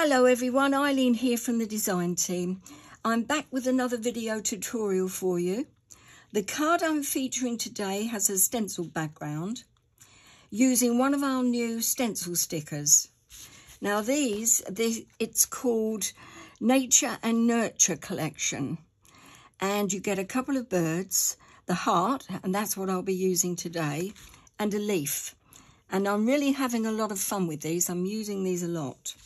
Hello everyone, Eileen here from the design team. I'm back with another video tutorial for you. The card I'm featuring today has a stencil background using one of our new stencil stickers. Now it's called Nature and Nurture Collection, and you get a couple of birds, the heart, and that's what I'll be using today, and a leaf. And I'm really having a lot of fun with these. I'm using these a lot.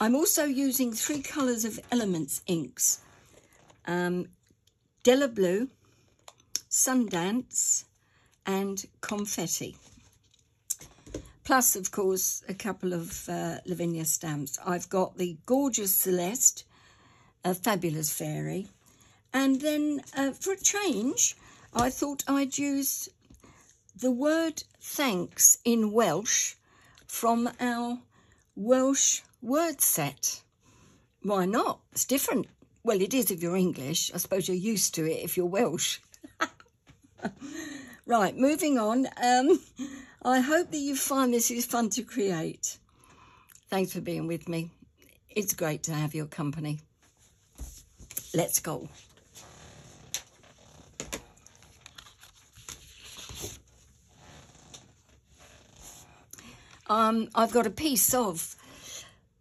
I'm also using three colours of Elements inks. Della Blue, Sundance and Confetti. Plus, of course, a couple of Lavinia stamps. I've got the gorgeous Celeste, a fabulous Fairy. And then for a change, I thought I'd use the word thanks in Welsh from our Welsh word set. Why not? It's different. Well, it is if you're English. I suppose you're used to it if you're Welsh. Right, moving on. I hope that you find this is fun to create. Thanks for being with me. It's great to have your company. Let's go. I've got a piece of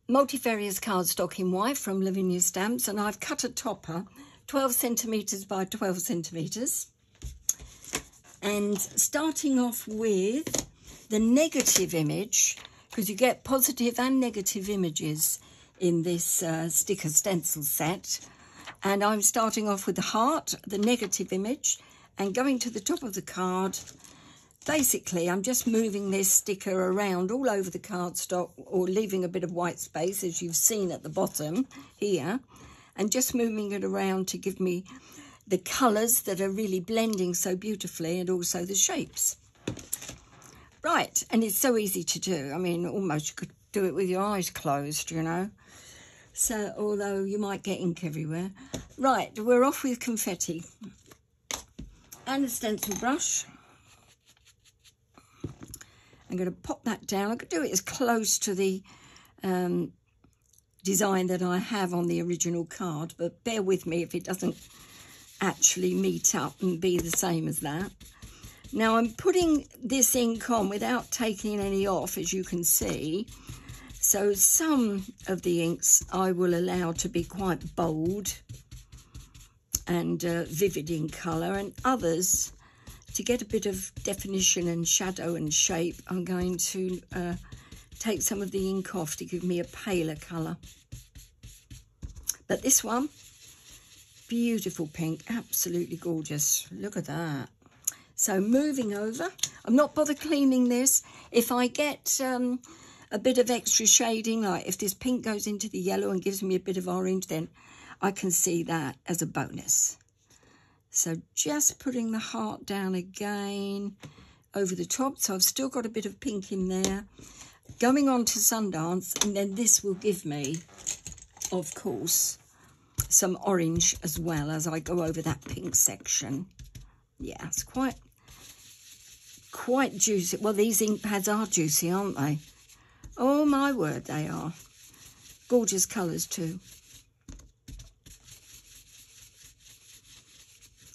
multifarious cardstock in white from Lavinia Stamps, and I've cut a topper 12 centimetres by 12 centimetres. And starting off with the negative image, because you get positive and negative images in this sticker stencil set. And I'm starting off with the heart, the negative image, and going to the top of the card. Basically, I'm just moving this sticker around all over the cardstock, or leaving a bit of white space, as you've seen at the bottom here, and just moving it around to give me the colours that are really blending so beautifully, and also the shapes. Right, and it's so easy to do. I mean, almost you could do it with your eyes closed, you know. So, although you might get ink everywhere. Right, we're off with Confetti. And a stencil brush. I'm going to pop that down. I could do it as close to the design that I have on the original card, but bear with me if it doesn't actually meet up and be the same as that. Now I'm putting this ink on without taking any off, as you can see. So some of the inks I will allow to be quite bold and vivid in colour, and others, to get a bit of definition and shadow and shape, I'm going to take some of the ink off to give me a paler colour. But this one, beautiful pink, absolutely gorgeous. Look at that. So moving over, I'm not bothered cleaning this. If I get a bit of extra shading, like if this pink goes into the yellow and gives me a bit of orange, then I can see that as a bonus. So just putting the heart down again over the top. So I've still got a bit of pink in there. Going on to Sundance, and then this will give me, of course, some orange as well as I go over that pink section. Yeah, it's quite juicy. Well, these ink pads are juicy, aren't they? Oh, my word, they are. Gorgeous colours too.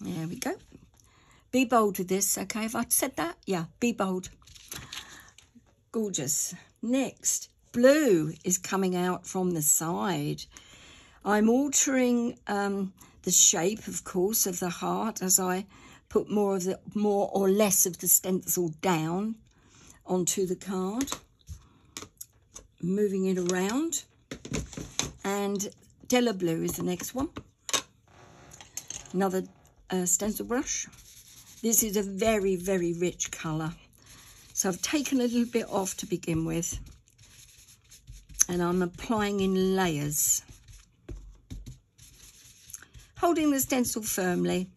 There we go. Be bold with this, okay? Have I said that? Yeah, be bold. Gorgeous. Next, blue is coming out from the side. I'm altering the shape, of course, of the heart as I put more or less of the stencil down onto the card. Moving it around. And Della Blue is the next one. Another stencil brush. This is a very, very rich colour. So I've taken a little bit off to begin with, and I'm applying in layers. Holding the stencil firmly.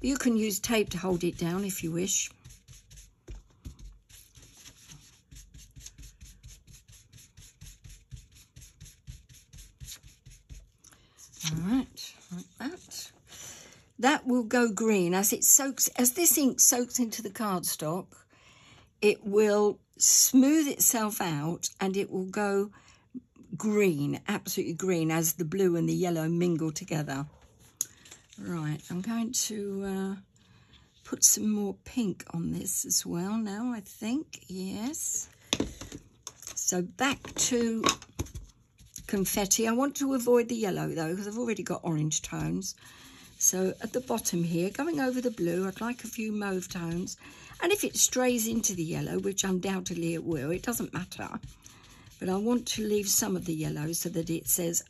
You can use tape to hold it down if you wish. All right, like that. That will go green as it soaks. As this ink soaks into the cardstock, it will smooth itself out and it will go green, absolutely green, as the blue and the yellow mingle together. Right, I'm going to put some more pink on this as well now, I think, yes. So back to Confetti. I want to avoid the yellow though, because I've already got orange tones. So at the bottom here, going over the blue, I'd like a few mauve tones. And if it strays into the yellow, which undoubtedly it will, it doesn't matter. But I want to leave some of the yellow so that it says,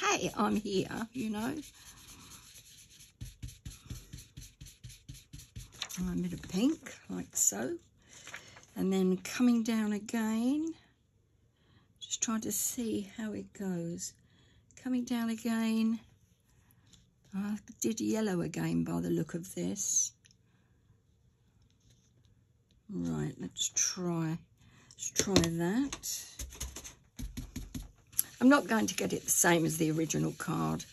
hey, I'm here, you know. I'm in a pink, like so. And then coming down again, just trying to see how it goes. Coming down again. I did yellow again by the look of this. Right, let's try that. I'm not going to get it the same as the original card,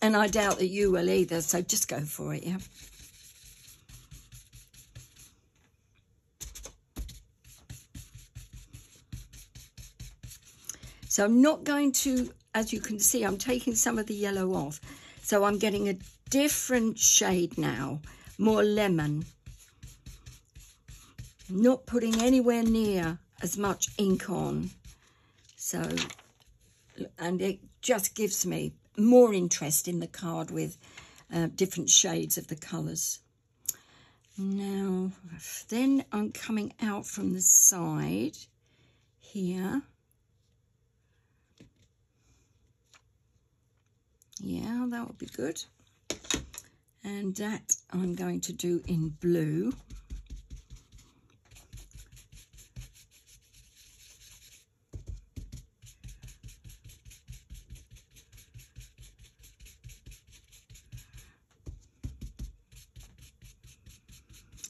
and I doubt that you will either, so just go for it, yeah. So I'm not going to, as you can see, I'm taking some of the yellow off. So I'm getting a different shade now, more lemon. Not putting anywhere near as much ink on. So, and it just gives me more interest in the card with different shades of the colours. Now, then I'm coming out from the side here. Yeah, that would be good. And that I'm going to do in blue.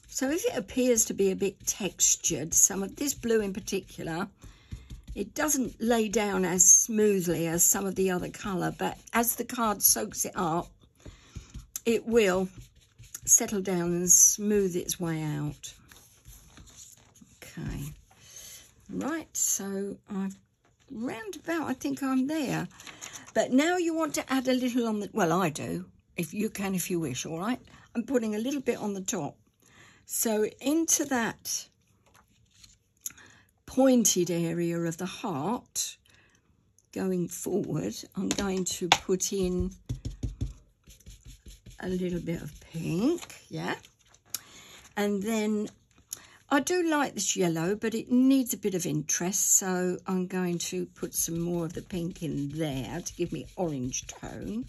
So if it appears to be a bit textured, some of this blue in particular, it doesn't lay down as smoothly as some of the other colour, but as the card soaks it up, it will settle down and smooth its way out. Okay. Right, so I've roundabout, I think I'm there. But now you want to add a little on the, well, I do, if you can, if you wish, all right? I'm putting a little bit on the top. So into that pointed area of the heart going forward, I'm going to put in a little bit of pink, yeah. And then I do like this yellow, but it needs a bit of interest, so I'm going to put some more of the pink in there to give me orange tone.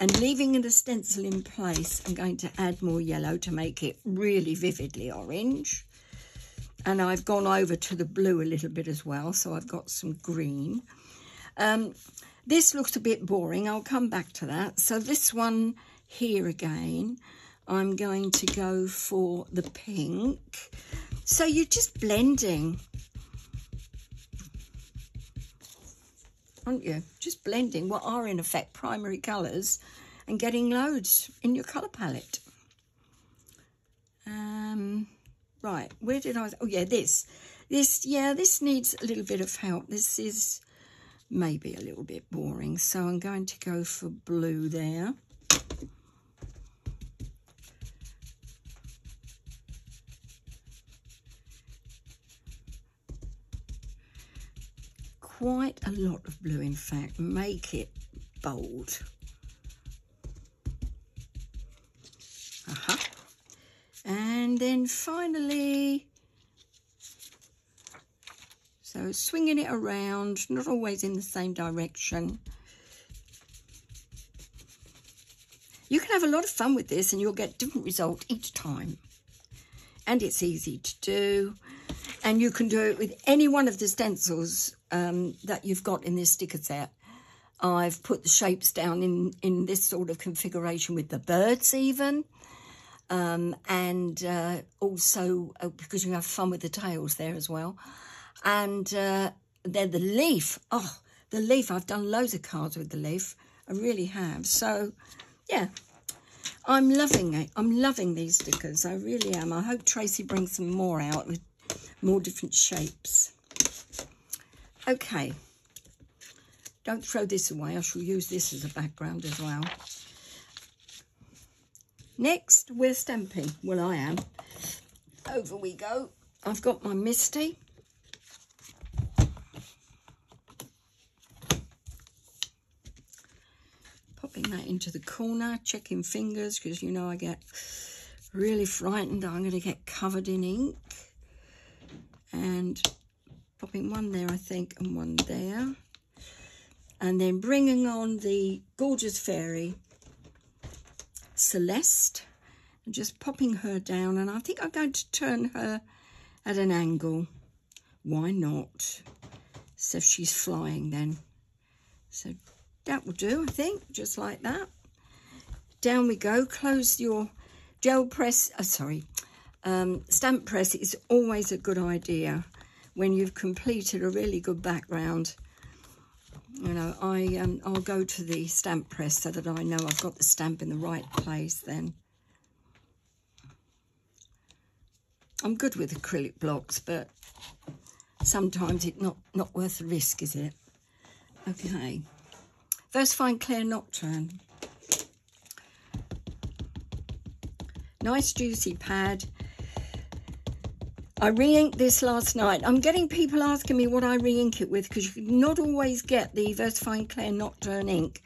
And leaving the stencil in place, I'm going to add more yellow to make it really vividly orange. And I've gone over to the blue a little bit as well, so I've got some green. This looks a bit boring. I'll come back to that. So this one here again, I'm going to go for the pink. So you're just blending, aren't you? Just blending what are, in effect, primary colours and getting loads in your colour palette. Right, where did I... Oh, yeah, this needs a little bit of help. This is maybe a little bit boring, so I'm going to go for blue there. Quite a lot of blue, in fact. Make it bold. Aha. And then finally, so swinging it around, not always in the same direction. You can have a lot of fun with this and you'll get different result each time. And it's easy to do. And you can do it with any one of the stencils that you've got in this sticker set. I've put the shapes down in this sort of configuration with the birds even. And also because you have fun with the tails there as well. And then the leaf. Oh, the leaf. I've done loads of cards with the leaf. I really have. So, yeah, I'm loving it. I'm loving these stickers. I really am. I hope Tracy brings some more out with more different shapes. Okay, Don't throw this away. I shall use this as a background as well. Next, we're stamping. Well, I am. Over we go. I've got my Misti. Popping that into the corner, checking fingers, because, you know, I get really frightened that I'm going to get covered in ink. And popping one there, I think, and one there. And then bringing on the gorgeous fairy, Celeste, and just popping her down. And I think I'm going to turn her at an angle. Why not? So she's flying then. So that will do, I think, just like that. Down we go. Close your gel press. Stamp press is always a good idea when you've completed a really good background. You know, I'll go to the stamp press so that I know I've got the stamp in the right place then. I'm good with acrylic blocks, but sometimes it's not worth the risk, is it? Okay. Versafine Clair Nocturne. Nice juicy pad. I re-inked this last night. I'm getting people asking me what I re-ink it with, because you can not always get the Versafine Clair Nocturne ink.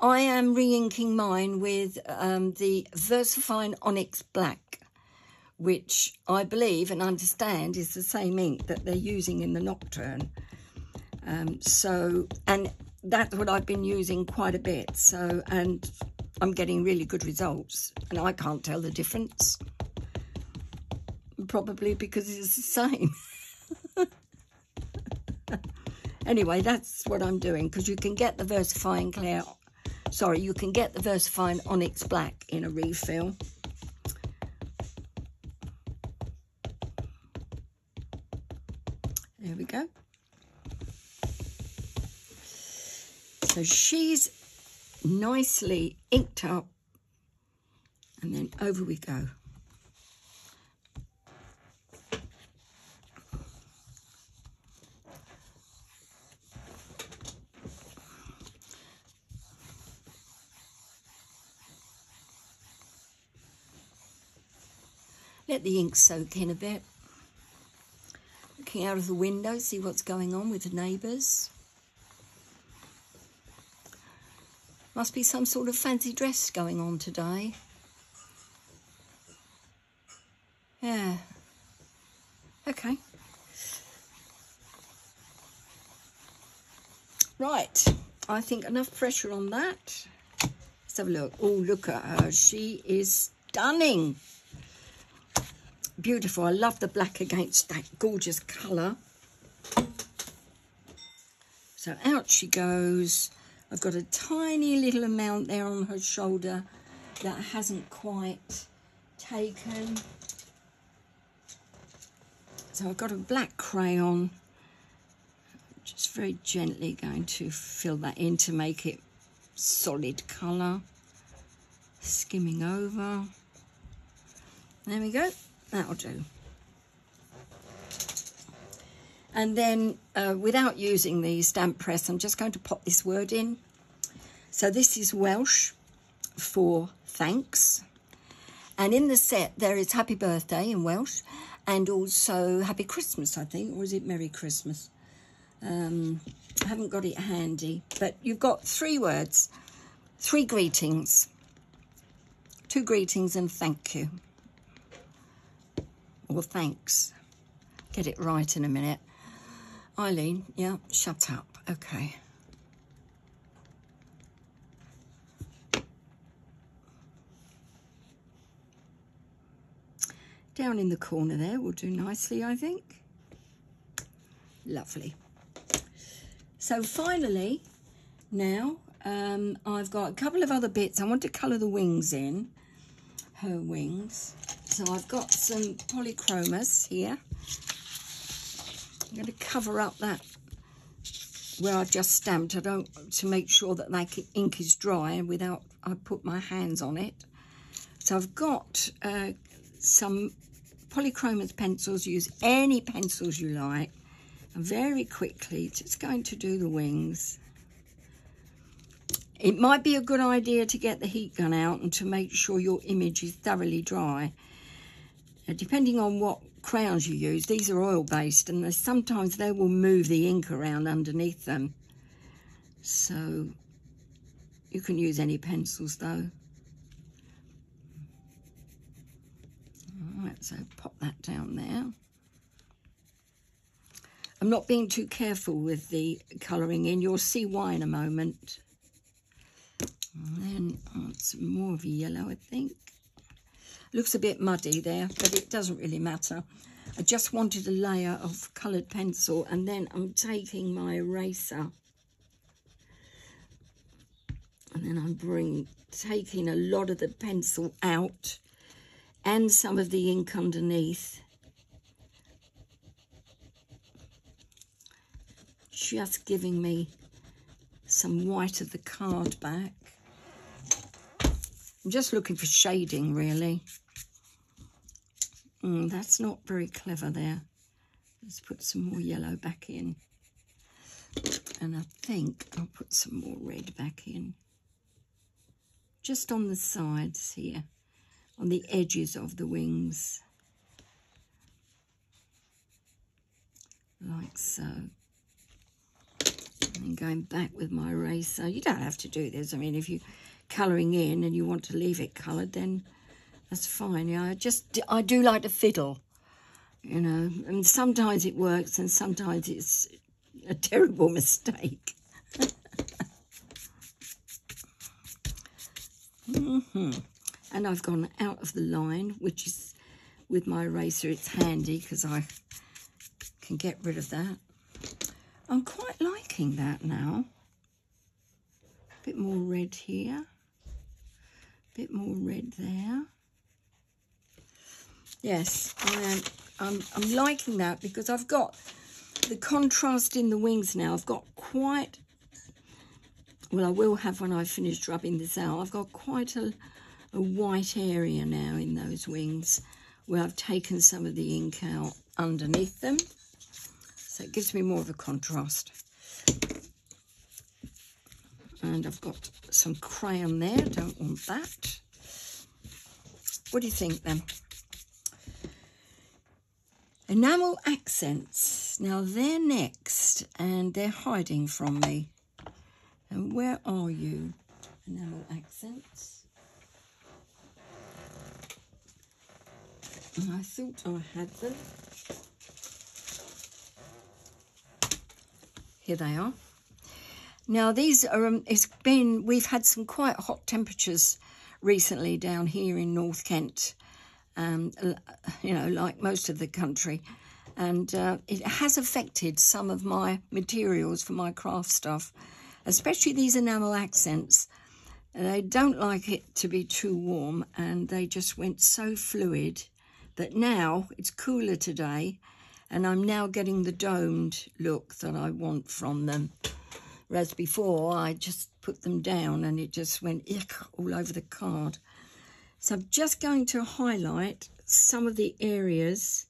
I am re-inking mine with the Versafine Onyx Black, which I believe and understand is the same ink that they're using in the Nocturne. And that's what I've been using quite a bit. So, and I'm getting really good results, and I can't tell the difference. Probably because it's the same. Anyway, that's what I'm doing, because you can get the Versafine Clair, you can get the Versafine Onyx Black in a refill. There we go. So she's nicely inked up, and then over we go. Let the ink soak in a bit. Looking out of the window, see what's going on with the neighbours. Must be some sort of fancy dress going on today. Yeah. Okay. Right. I think enough pressure on that. Let's have a look. Oh, look at her. She is stunning. Beautiful. I love the black against that gorgeous colour. So out she goes. I've got a tiny little amount there on her shoulder that hasn't quite taken. So I've got a black crayon. I'm just very gently going to fill that in to make it solid colour. Skimming over. There we go. That'll do. And then without using the stamp press, I'm just going to pop this word in. So this is Welsh for thanks. And in the set, there is happy birthday in Welsh, and also happy Christmas, I think. Or is it Merry Christmas? I haven't got it handy. But you've got three words, three greetings, two greetings and thank you. Or thanks. Get it right in a minute. Eileen, yeah, shut up. Okay. Down in the corner there will do nicely, I think. Lovely. So finally, now, I've got a couple of other bits. I want to colour the wings in, her wings. So I've got some polychromos here. I'm going to cover up that where I've just stamped. I don't to make sure that that ink is dry and without I put my hands on it. So I've got some polychromos pencils. Use any pencils you like. I'm very quickly just going to do the wings. It might be a good idea to get the heat gun out and to make sure your image is thoroughly dry. Now, depending on what crayons you use, these are oil-based, and sometimes they will move the ink around underneath them. So you can use any pencils though. All right, so pop that down there. I'm not being too careful with the colouring in. You'll see why in a moment. And then some more of yellow, I think. Looks a bit muddy there, but it doesn't really matter. I just wanted a layer of coloured pencil, and then I'm taking my eraser. And then I'm taking a lot of the pencil out and some of the ink underneath. Just giving me some white of the card back. I'm just looking for shading, really. That's not very clever there. Let's put some more yellow back in. And I think I'll put some more red back in. Just on the sides here, on the edges of the wings. Like so. And then going back with my eraser. You don't have to do this. I mean, if you colouring in and you want to leave it coloured, then that's fine. Yeah, I do like to fiddle, you know, and sometimes it works and sometimes it's a terrible mistake. And I've gone out of the line, which is with my eraser. It's handy because I can get rid of that. I'm quite liking that now. Bit more red here, bit more red there. Yes, I'm liking that because I've got the contrast in the wings now. I've got quite, well, I will have when I finish rubbing this out. I've got quite a white area now in those wings where I've taken some of the ink out underneath them. So it gives me more of a contrast. And I've got some crayon there. Don't want that. What do you think then? Enamel accents. Now they're next, and they're hiding from me. And where are you, enamel accents? And I thought I had them. Here they are. Now these are, we've had some quite hot temperatures recently down here in North Kent, you know, like most of the country. And it has affected some of my materials for my craft stuff, especially these enamel accents. They don't like it to be too warm, and they just went so fluid that now it's cooler today, and I'm now getting the domed look that I want from them. Whereas before, I just put them down and it just went all over the card. So I'm just going to highlight some of the areas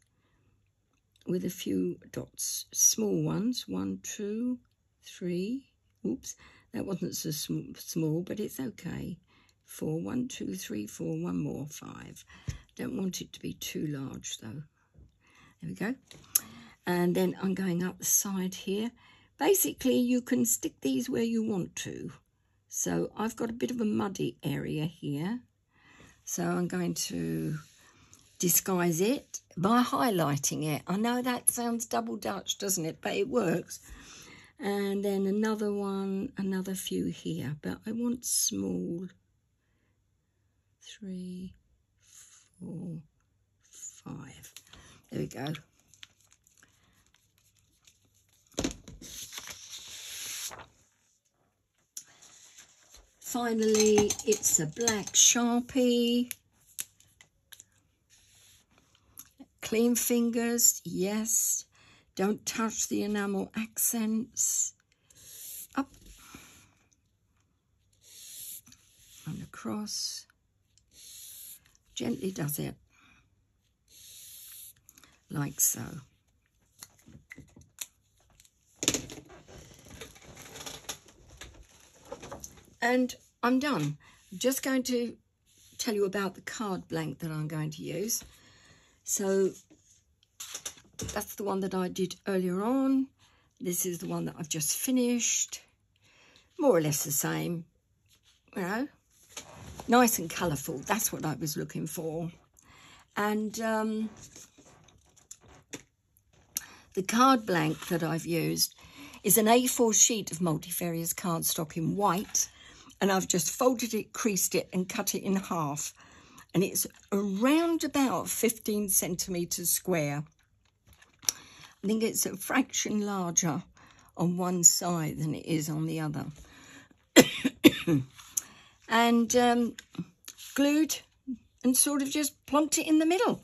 with a few dots, small ones. 1, 2, 3. Oops, that wasn't so small, but it's okay. 4, 1, 2, 3, 4, 1 more, 5. Don't want it to be too large though. There we go. And then I'm going up the side here. Basically, you can stick these where you want to. So I've got a bit of a muddy area here. So I'm going to disguise it by highlighting it. I know that sounds double Dutch, doesn't it? But it works. And then another one, another few here. But I want small. 3, 4, 5. There we go. Finally, it's a black Sharpie. Clean fingers, yes. Don't touch the enamel accents. Up and across. Gently does it. Like so. and I'm done. I'm just going to tell you about the card blank that I'm going to use. So that's the one that I did earlier on. This is the one that I've just finished. More or less the same, you know. Nice and colourful. That's what I was looking for. And the card blank that I've used is an A4 sheet of multifarious cardstock in white. And I've just folded it, creased it and cut it in half. And it's around about 15 centimetres square. I think it's a fraction larger on one side than it is on the other. And glued and sort of just plonked it in the middle,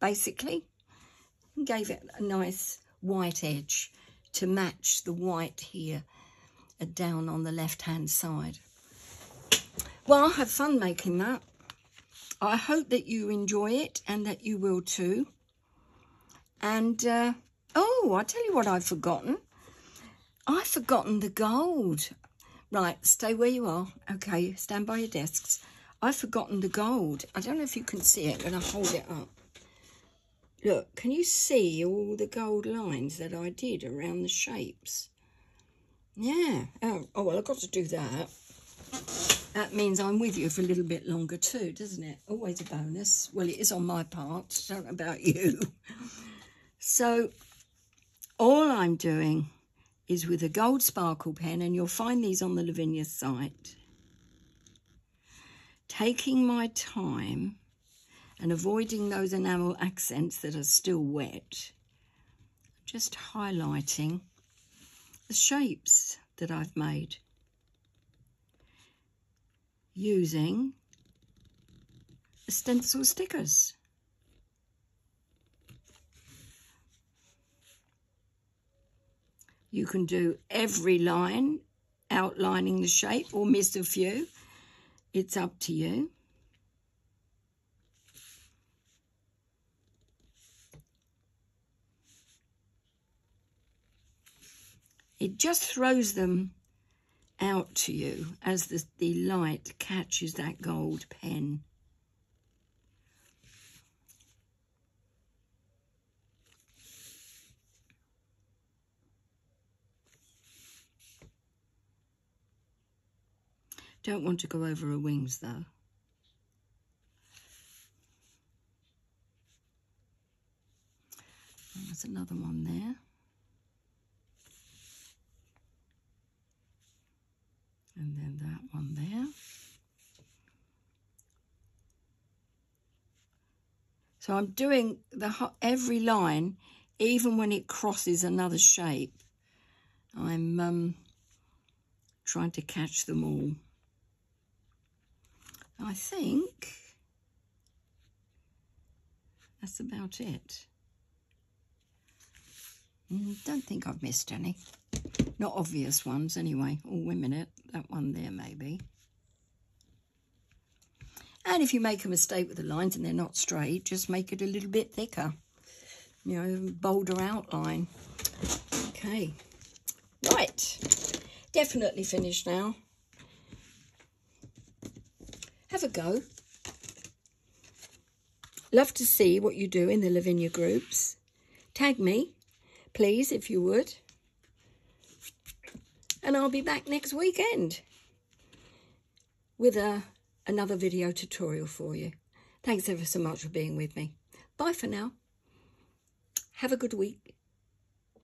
basically. And gave it a nice white edge to match the white here down on the left-hand side. Well, I had fun making that. I hope that you enjoy it and that you will too. And, oh, I'll tell you what I've forgotten. I've forgotten the gold. Right, stay where you are. Okay, stand by your desks. I've forgotten the gold. I don't know if you can see it when I hold it up. Look, can you see all the gold lines that I did around the shapes? Yeah. Oh, well, I've got to do that. That means I'm with you for a little bit longer too, doesn't it? Always a bonus. Well, it is on my part. I don't know about you. So all I'm doing is with a gold sparkle pen, and you'll find these on the Lavinia site, taking my time and avoiding those enamel accents that are still wet, just highlighting the shapes that I've made using the stencil stickers. You can do every line, outlining the shape, or miss a few. It's up to you. It just throws them out to you as the light catches that gold pen. Don't want to go over her wings though. There's another one there. And then that one there. So I'm doing every line, even when it crosses another shape. I'm trying to catch them all. I think that's about it. Don't think I've missed any. Not obvious ones anyway. Oh, wait a minute. That one there maybe. And if you make a mistake with the lines and they're not straight, just make it a little bit thicker. You know, bolder outline. Okay. Right. Definitely finished now. Have a go. Love to see what you do in the Lavinia groups. Tag me, please, if you would. And I'll be back next weekend with another video tutorial for you. Thanks ever so much for being with me. Bye for now. Have a good week.